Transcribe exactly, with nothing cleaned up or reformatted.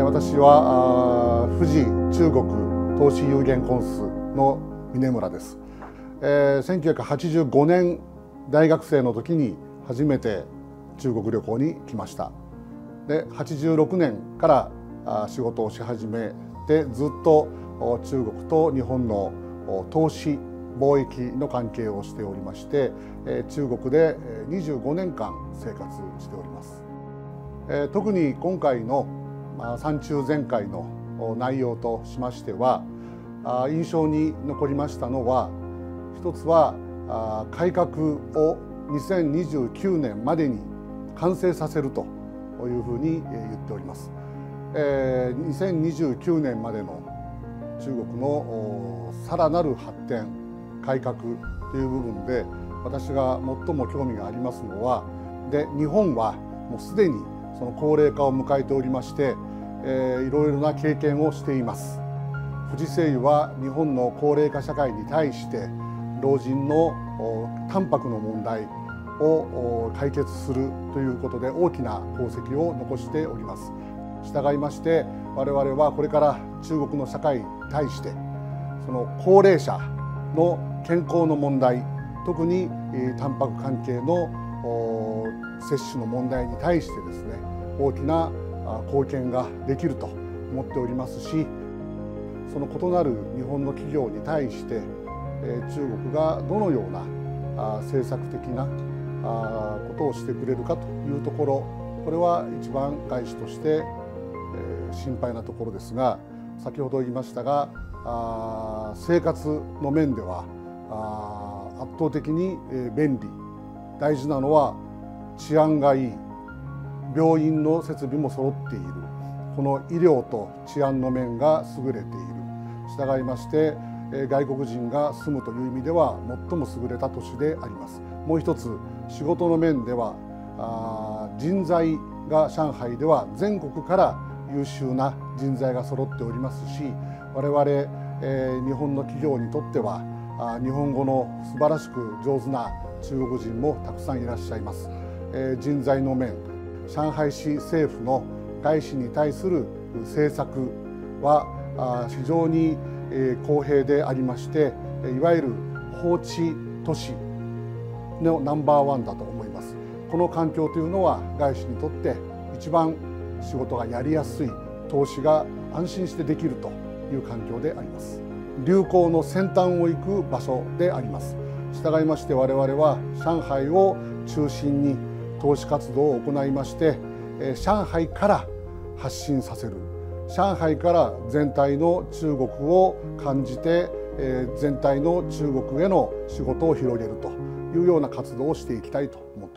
私は富士中国投資有限コンスの峯村です。せんきゅうひゃくはちじゅうごねん大学生の時に初めて中国旅行に来ました。ではちじゅうろくねんから仕事をし始めて、ずっと中国と日本の投資貿易の関係をしておりまして、中国でにじゅうごねんかん生活しております。特に今回の三中全会の内容としましては、印象に残りましたのは、一つは改革をにせんにじゅうきゅうねんまでに完成させるというふうに言っております。にせんにじゅうきゅうねんまでの中国のさらなる発展改革という部分で、私が最も興味がありますのは、で日本はもうすでにその高齢化を迎えておりまして、えー、いろいろな経験をしています。富士製油は日本の高齢化社会に対して老人の淡泊の問題を解決するということで大きな功績を残しております。従いまして我々はこれから中国の社会に対して、その高齢者の健康の問題、特にタンパク関係の摂取の問題に対してですね、大きな貢献ができると思っておりますし、その異なる日本の企業に対して中国がどのような政策的なことをしてくれるかというところ、これは一番外資として心配なところですが、先ほど言いましたが、生活の面では圧倒的に便利、大事なのは治安がいい、病院の設備も揃っている、この医療と治安の面が優れている。従いまして外国人が住むという意味では最も優れた都市であります。もう一つ、仕事の面では人材が、上海では全国から優秀な人材が揃っておりますし、我々、えー、日本の企業にとってはあ日本語の素晴らしく上手な中国人もたくさんいらっしゃいます。えー、人材の面、上海市政府の外資に対する政策はあ非常に、えー、公平でありまして、いわゆる放置都市のナンバーワンだと思います。この環境というのは外資にとって一番仕事がやりやすい、投資が安心してできるという環境であります。流行の先端を行く場所であります。従いまして我々は上海を中心に投資活動を行いまして、上海から発信させる、上海から全体の中国を感じて、全体の中国への仕事を広げるというような活動をしていきたいと思っています。